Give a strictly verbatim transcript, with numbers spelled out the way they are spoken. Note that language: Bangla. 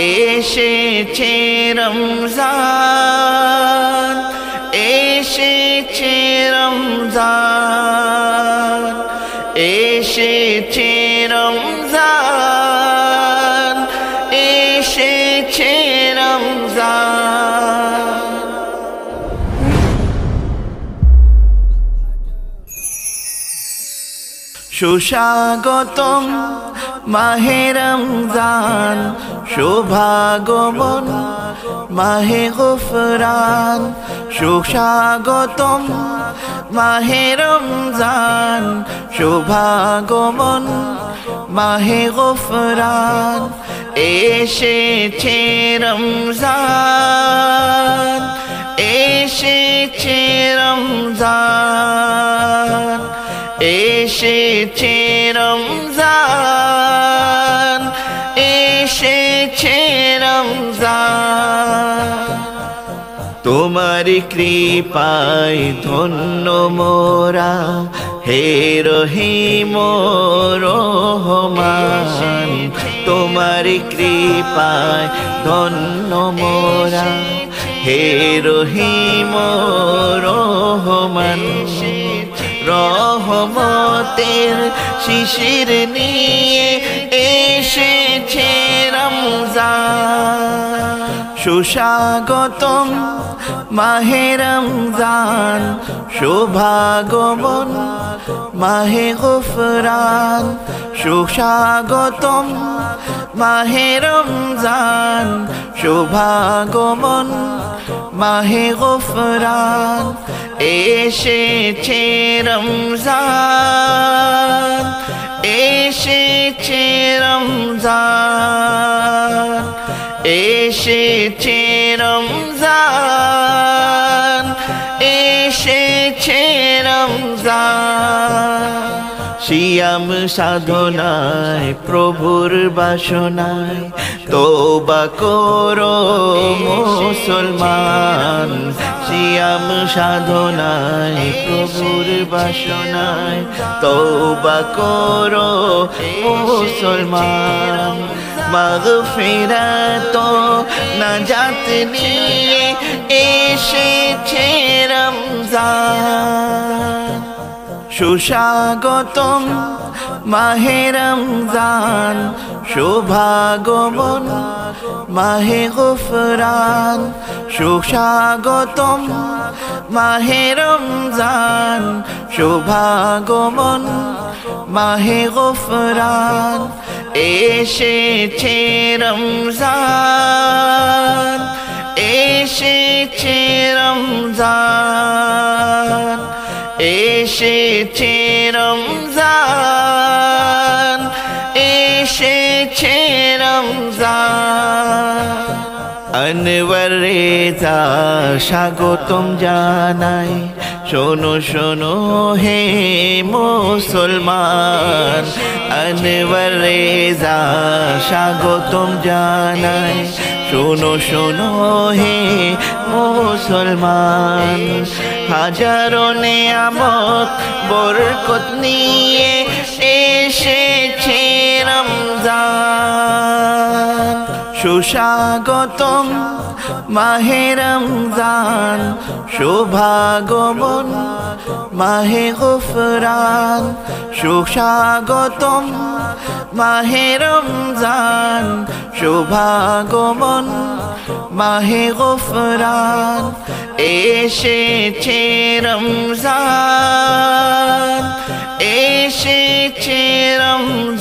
এসেছে রমজান এসেছে রমজান এসেছে রমজান এসেছে রমজান সুস্বাগতম মাহে রমজান শুভাগমন মাহে গুফরান সুস্বাগতম মাহে রমজান শুভাগমন মাহে গুফরান এসেছে রমজান এসেছে রমজান এসেছে রমজান এসেছে রমজান তোমার কৃপায় ধন্য মোরা হে রহিম রহমান তোমার কৃপায় ধন্য মোরা হে রহিম রহমান রহমতের শিশির নিয়ে এসেছে রমজান সুস্বাগতম মাহে রমজান শুভাগমন মাহে গুফরান সুস্বাগতম মাহে রমজান শুভাগমন মাহে গুফরান এসেছে রমজান এসেছে রমজান এসেছে রমজান এসেছে রমজান সিয়াম সাধনায় প্রভুর বাসনায় তওবা করো মুসলমান সিয়াম সাধনায় প্রভুর বাসনায় তওবা করো মুসলমান মাগফিরাত ও নাজাত নিয়ে এসেছে রমজান সুস্বাগতম মাহে রমজান শুভাগমন মাহে গুফরান সুস্বাগতম মাহে রমজান শুভাগমন মাহে গুফরান এসেছে রমজান এসেছে রমজান এসেছে রমজান এসেছে রমজান আনওয়ার রেজা স্বাগতম জানাই শোনো শোনো হে মুসলমান আনওয়ার রেজা স্বাগতম জানাই শোনো শোনো হে মুসলমান হাজারো নিয়ামত বরকত নিয়ে এসেছে রমজান সুস্বাগতম মাহে রমজান শুভাগমন মাহে গুফরান সুস্বাগতম মাহে রমজান শুভাগমন মাহে গুফরান এসেছে রমজান এসেছে রমজান